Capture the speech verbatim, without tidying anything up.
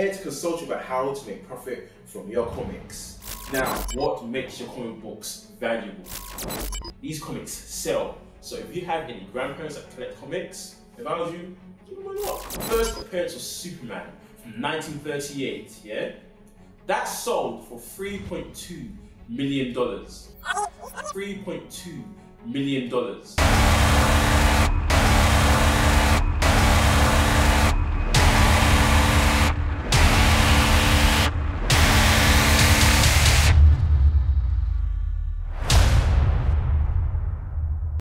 here to consult you about how to make profit from your comics. Now, what makes your comic books valuable? These comics sell. So if you have any grandparents that collect comics, if I was you, give them a look. First appearance of Superman from nineteen thirty-eight, yeah? That sold for three point two million dollars. three point two million dollars.